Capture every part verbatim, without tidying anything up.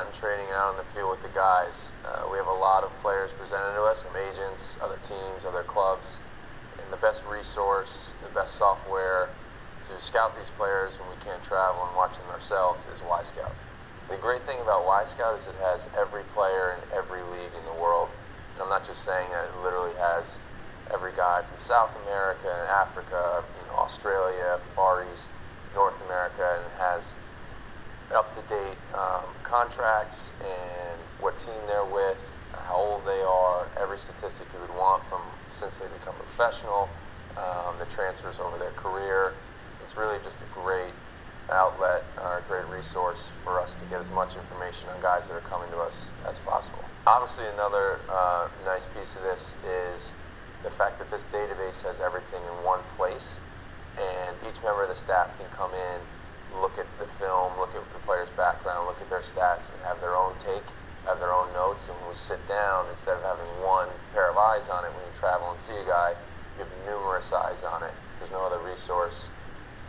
out in training and out on the field with the guys. Uh, we have a lot of players presented to us, some agents, other teams, other clubs, and the best resource, the best software to scout these players when we can't travel and watch them ourselves is Wyscout. The great thing about Wyscout is it has every player in every league in the world. And I'm not just saying that, it literally has every guy from South America and Africa, you know, Australia, Far East, North America, and it has up-to-date um, contracts and what team they're with, how old they are, every statistic you would want from since they become a professional, um, the transfers over their career. It's really just a great outlet or a great resource for us to get as much information on guys that are coming to us as possible. Obviously, another uh, nice piece of this is the fact that this database has everything in one place, and each member of the staff can come in, look at the film, look at the player's background, look at their stats, and have their own take, have their own notes. And when we sit down, instead of having one pair of eyes on it, when you travel and see a guy, you have numerous eyes on it. There's no other resource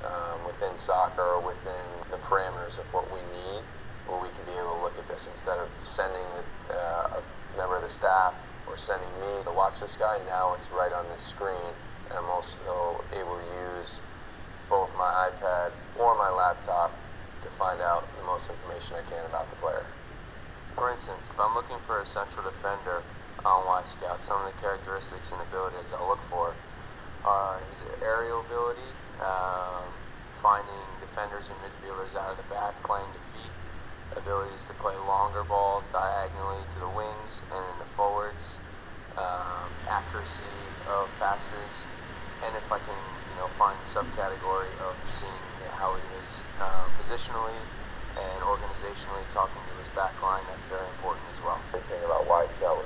um, within soccer or within the parameters of what we need where we can be able to look at this instead of sending a, uh, a member of the staff or sending me to watch this guy. Now it's right on this screen, and I'm also able to use both my iPad or my laptop to find out the most information I can about the player. For instance, if I'm looking for a central defender on Wyscout, some of the characteristics and abilities I look for are his aerial ability, um, finding defenders and midfielders out of the back, playing to feet, abilities to play longer balls diagonally to the wings and in the forwards, um, accuracy of passes, and if I can you know, find the subcategory of seeing how he is uh, positionally and organizationally, talking to his back line, that's very important as well. The thing about Wyscout